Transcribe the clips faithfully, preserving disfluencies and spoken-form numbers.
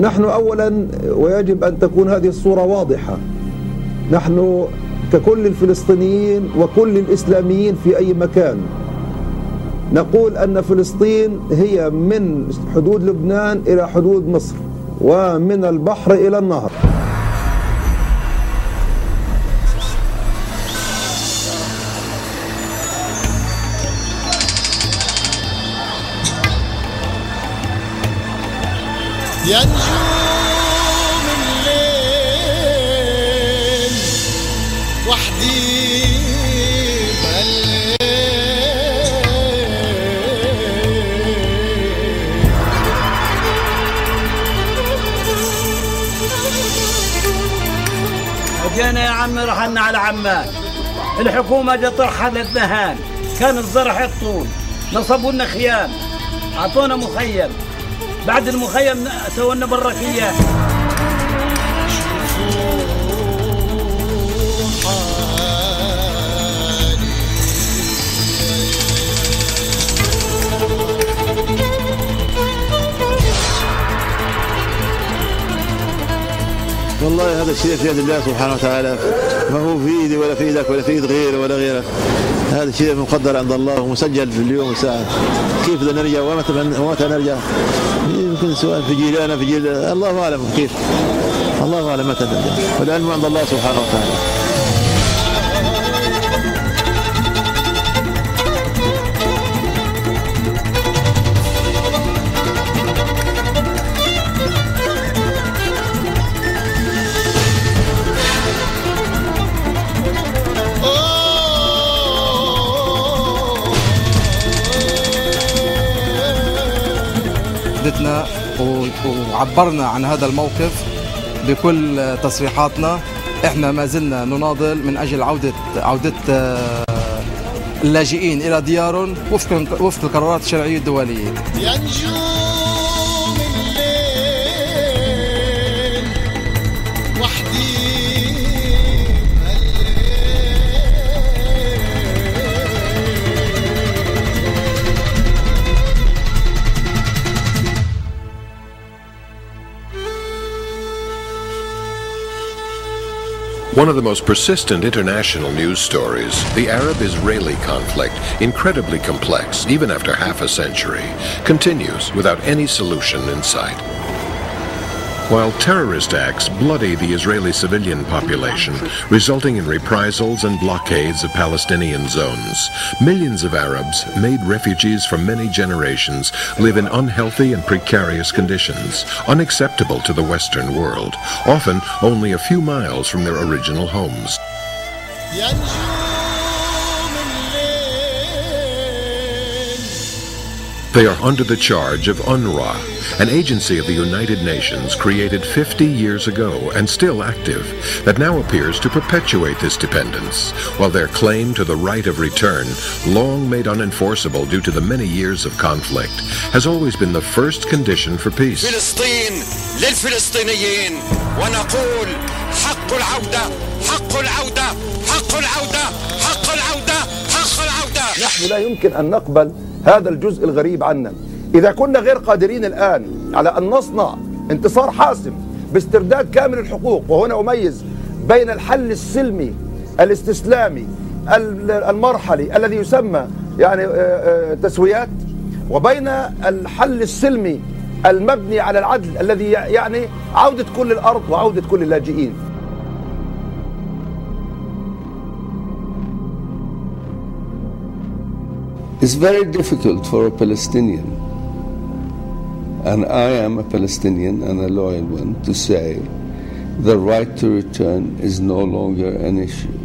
نحن أولا ويجب أن تكون هذه الصورة واضحة، نحن ككل الفلسطينيين وكل الإسلاميين في أي مكان نقول أن فلسطين هي من حدود لبنان إلى حدود مصر ومن البحر إلى النهر. يا نجوم الليل وحدي بالليل، اجينا يا عم رحلنا على عمان، الحكومة جت رحلت نهان، كان الزرع حطون، نصبوا لنا خيام، اعطونا مخيم، بعد المخيم سوينا بركيات. والله هذا الشيء في يد الله سبحانه وتعالى، ما هو في يدي ولا في يدك ولا في يد غيره ولا غيره، هذا الشيء مقدر عند الله ومسجل في اليوم والساعة. كيف بدنا نرجع ومتى نرجع؟ يمكن سؤال في جيلنا في جيل الله أعلم كيف، الله أعلم متى نرجع، والعلم عند الله سبحانه وتعالى. وعبرنا عن هذا الموقف بكل تصريحاتنا. احنا ما زلنا نناضل من اجل عوده عوده اللاجئين الى ديارهم وفق وفق القرارات الشرعيه الدوليه. One of the most persistent international news stories, the Arab-Israeli conflict, incredibly complex even after half a century, continues without any solution in sight. While terrorist acts bloody the Israeli civilian population, resulting in reprisals and blockades of Palestinian zones, millions of Arabs, made refugees for many generations, live in unhealthy and precarious conditions, unacceptable to the Western world, often only a few miles from their original homes. They are under the charge of UNRWA, an agency of the United Nations created fifty years ago and still active, that now appears to perpetuate this dependence, while their claim to the right of return, long made unenforceable due to the many years of conflict, has always been the first condition for peace. فلسطين للفلسطينيين ونقول حق العودة حق العودة حق العودة حق العودة حق العودة. نحن لا يمكن أن نقبل هذا الجزء الغريب عنا. إذا كنا غير قادرين الآن على أن نصنع انتصار حاسم باسترداد كامل الحقوق، وهنا أميز بين الحل السلمي الاستسلامي المرحلي الذي يسمى يعني تسويات، وبين الحل السلمي المبني على العدل الذي يعني عودة كل الأرض وعودة كل اللاجئين. It's very difficult for a Palestinian, and I am a Palestinian and a loyal one, to say the right to return is no longer an issue.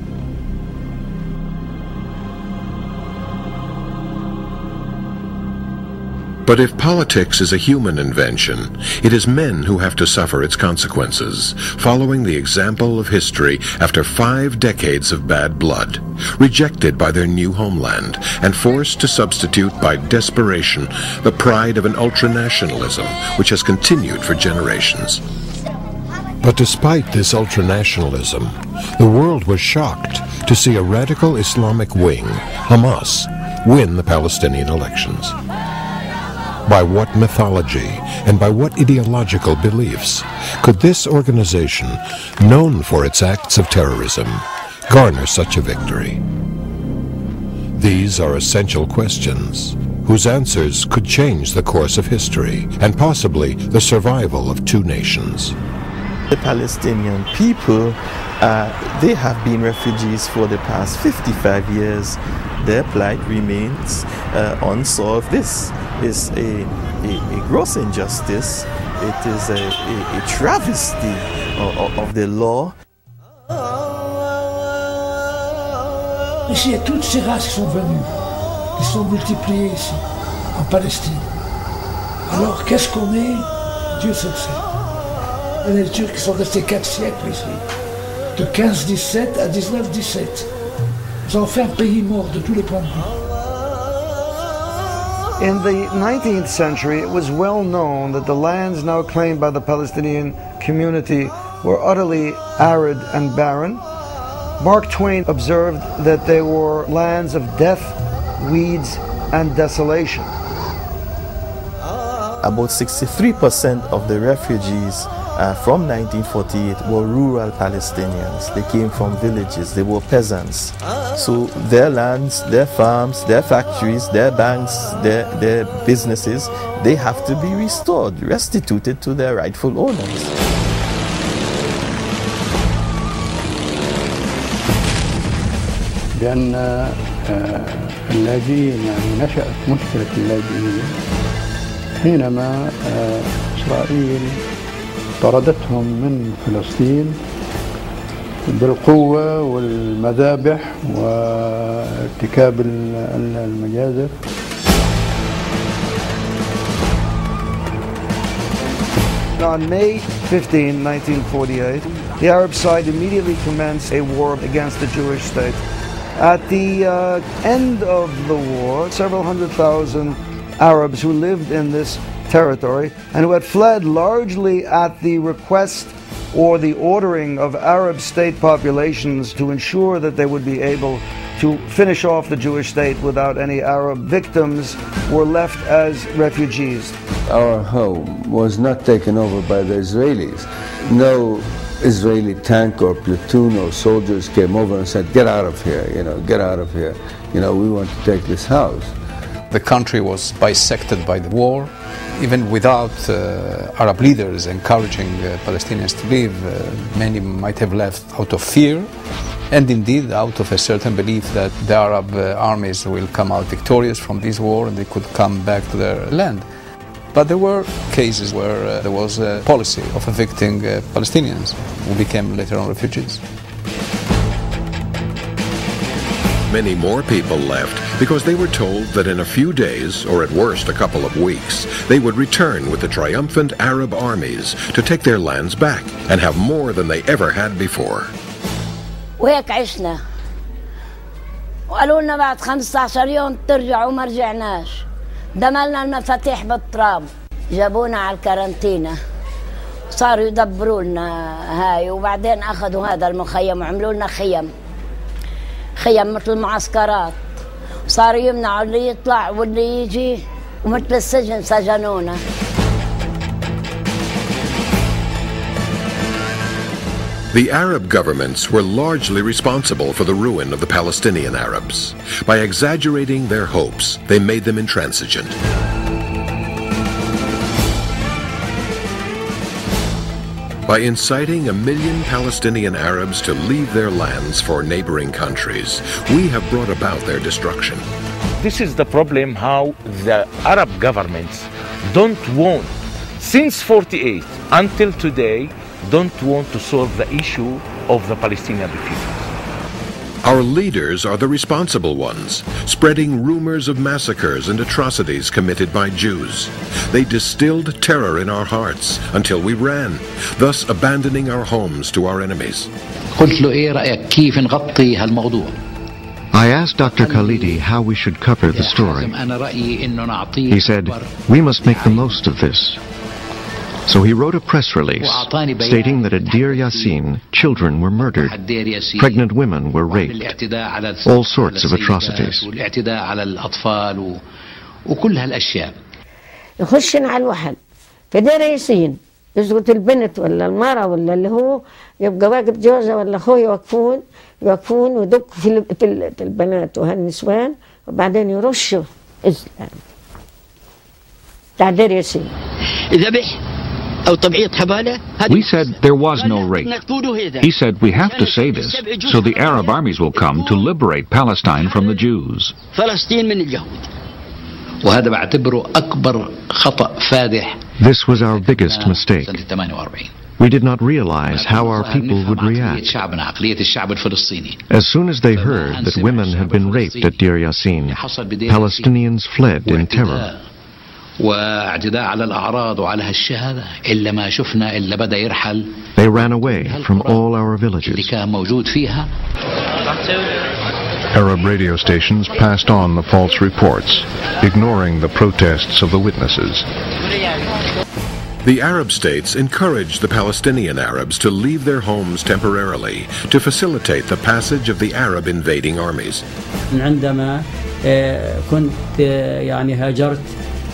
But if politics is a human invention, it is men who have to suffer its consequences, following the example of history after five decades of bad blood, rejected by their new homeland, and forced to substitute by desperation the pride of an ultranationalism which has continued for generations. But despite this ultranationalism, the world was shocked to see a radical Islamic wing, Hamas, win the Palestinian elections. By what mythology and by what ideological beliefs could this organization, known for its acts of terrorism, garner such a victory? These are essential questions whose answers could change the course of history and possibly the survival of two nations. The Palestinian people, uh, they have been refugees for the past fifty-five years. Their plight remains uh, unsolved. This is a, a, a gross injustice. It is a, a, a travesty of, of the law. Ici, toutes ces races qui sont venues, qui sont multipliées ici, en Palestine. Alors, qu'est-ce qu'on est? Dieu seul sait. Il y a des Turcs qui sont restés quatre siècles ici, de quinze dix-sept à dix-neuf dix-sept. Ils ont fait un pays mort de tous les points de vue. In the nineteenth century, it was well known that the lands now claimed by the Palestinian community were utterly arid and barren. Mark Twain observed that they were lands of death, weeds, and desolation. About sixty-three percent of the refugees uh, from nineteen forty-eight were rural Palestinians. They came from villages, they were peasants. So their lands, their farms, their factories, their banks, their, their businesses, they have to be restored, restituted to their rightful owners. لأن اللاجئين يعني نشأت مشكلة اللاجئين حينما إسرائيل طردتهم من فلسطين بالقوة والمذابح وارتكاب المجازر. On May fifteenth nineteen forty-eight, the Arab side immediately commenced a war against the Jewish state. At the uh, end of the war, several hundred thousand Arabs who lived in this territory and who had fled largely at the request or the ordering of Arab state populations to ensure that they would be able to finish off the Jewish state without any Arab victims, were left as refugees. Our home was not taken over by the Israelis. No Israeli tank or platoon or soldiers came over and said, get out of here, you know, get out of here, you know, we want to take this house. The country was bisected by the war. Even without uh, Arab leaders encouraging uh, Palestinians to leave, uh, many might have left out of fear and indeed out of a certain belief that the Arab uh, armies will come out victorious from this war and they could come back to their land. But there were cases where uh, there was a policy of evicting uh, Palestinians who became later on refugees. Many more people left because they were told that in a few days, or at worst a couple of weeks, they would return with the triumphant Arab armies to take their lands back and have more than they ever had before. وهيك عشنا وقالوا لنا بعد خمسة عشر يوم بترجعوا وما رجعناش. دملنا المفاتيح بالتراب جابونا على الكارنتينة صاروا يدبروا لنا هاي وبعدين أخذوا هذا المخيم وعملوا لنا خيم خيم مثل المعسكرات صاروا يمنعوا اللي يطلع واللي يجي ومثل السجن سجنونا. The Arab governments were largely responsible for the ruin of the Palestinian Arabs. By exaggerating their hopes, they made them intransigent. By inciting a million Palestinian Arabs to leave their lands for neighboring countries, we have brought about their destruction. This is the problem, how the Arab governments don't want, since forty-eight until today, don't want to solve the issue of the Palestinian refugees. Our leaders are the responsible ones, spreading rumors of massacres and atrocities committed by Jews. They distilled terror in our hearts until we ran, thus abandoning our homes to our enemies. I asked Doctor Khalidi how we should cover the story. He said, we must make the most of this. So he wrote a press release stating that at Deir Yassin, children were murdered, pregnant women were raped, all sorts of atrocities. يخشن على الوحل. فدير ياسين يزغط البنت ولا المرأة ولا اللي هو، يبقى واجب جوزها ولا أخوه يوقفون يوقفون ويدقوا في البنات وهالنسوان، وبعدين يرشوا الإسلام بتاع دير ياسين. ذبح We said there was no rape. He said we have to say this so the Arab armies will come to liberate Palestine from the Jews. This was our biggest mistake. We did not realize how our people would react. As soon as they heard that women had been raped at Deir Yassin, Palestinians fled in terror. They ran away from all our villages. Arab radio stations passed on the false reports, ignoring the protests of the witnesses. The Arab states encouraged the Palestinian Arabs to leave their homes temporarily to facilitate the passage of the Arab invading armies.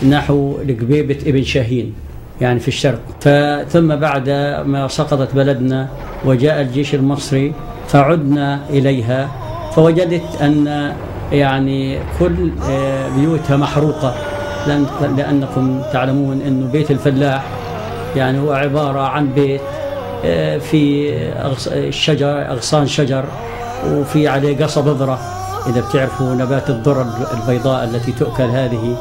نحو لقبيبة ابن شاهين يعني في الشرق، فتم بعد ما سقطت بلدنا وجاء الجيش المصري فعدنا إليها فوجدت أن يعني كل بيوتها محروقة، لأنكم تعلمون أن بيت الفلاح يعني هو عبارة عن بيت في الشجر أغصان شجر وفي عليه قصة بذرة إذا بتعرفوا نبات الذرة البيضاء التي تؤكل هذه،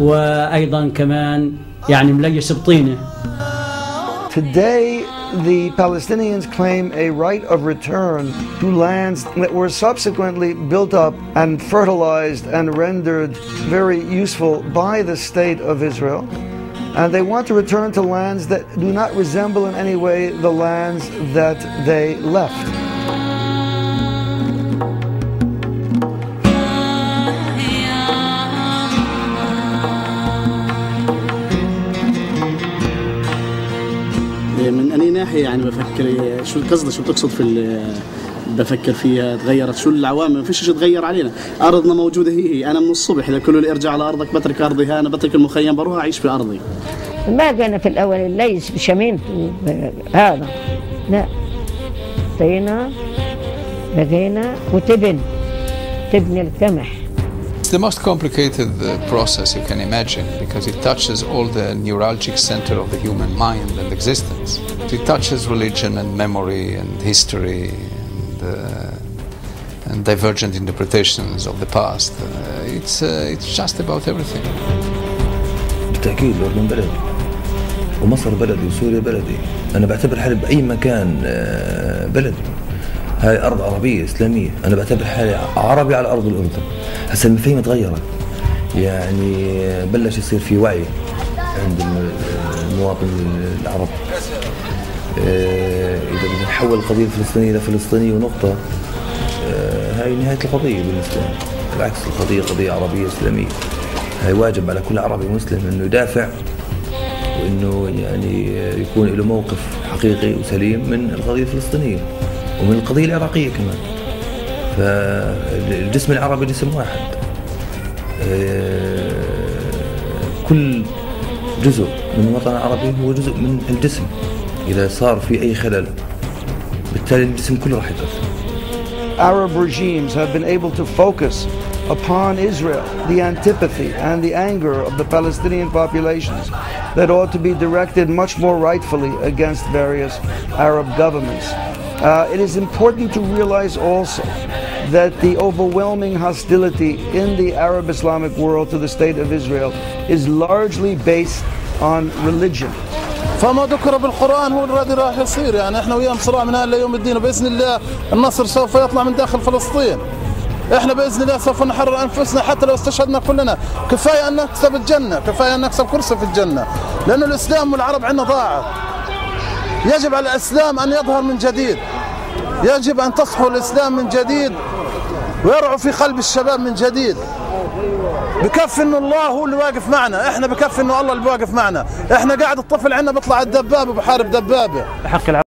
وأيضاً كمان يعني مليس بطينة. Today the Palestinians claim a right of return to lands that were subsequently built up and fertilized and rendered very useful by the state of Israel, and they want to return to lands that do not resemble in any way the lands that they left. من أي ناحية يعني بفكر شو القصد شو بتقصد في بفكر فيها تغيرت شو العوامل؟ ما فيش شيء تغير علينا، أرضنا موجودة هي هي، أنا من الصبح إذا كله ارجع على أرضك بترك أرضي، أنا بترك المخيم بروح أعيش في أرضي. ما كان في الأول ليس بشميمته هذا، لا بقينا بقينا وتبن تبني القمح. It's the most complicated process you can imagine because it touches all the neuralgic center of the human mind and existence. It touches religion and memory and history and, uh, and divergent interpretations of the past. Uh, it's, uh, it's just about everything. بالتأكيد الأردن بلدي ومصر بلدي وسوريا بلدي. أنا بعتبر حالي بأي مكان بلدي. هاي أرض عربية إسلامية، أنا بعتبر حالي عربي على أرض الأردن. هسا المفاهيم تغيرت، يعني بلش يصير في وعي عند المواطن العربي. إذا بدنا نحول القضية الفلسطينية لفلسطينية ونقطة، هاي نهاية القضية بالنسبة لي. بالعكس القضية قضية عربية إسلامية. هاي واجب على كل عربي مسلم إنه يدافع وإنه يعني يكون له موقف حقيقي وسليم من القضية الفلسطينية. ومن القضية العراقية كمان. فالجسم العربي جسم واحد. كل جزء من الوطن العربي هو جزء من الجسم. إذا صار في أي خلل بالتالي الجسم كله راح يتأثر. Arab regimes have been able to focus upon Israel the antipathy and the anger of the Palestinian populations that ought to be directed much more rightfully against various Arab governments. Uh, it is important to realize also that the overwhelming hostility in the Arab Islamic world to the state of Israel is largely based on religion. فما ذكر بالقرآن هو الذي راح يصير، يعني احنا وياهم صراع من هلا يوم الدين، وبإذن الله النصر سوف يطلع من داخل فلسطين. احنا بإذن الله سوف نحرر أنفسنا حتى لو استشهدنا كلنا، كفاية أن نكسب الجنة، كفاية أن نكسب كرسي في الجنة، لأن الإسلام والعرب عندنا ضاعت. يجب على الإسلام أن يظهر من جديد، يجب أن تصحو الإسلام من جديد ويرعوا في قلب الشباب من جديد. بكفي أن الله هو اللي واقف معنا، إحنا بكفي أنه الله اللي واقف معنا. إحنا قاعد الطفل عندنا بيطلع الدبابة بحارب دبابة.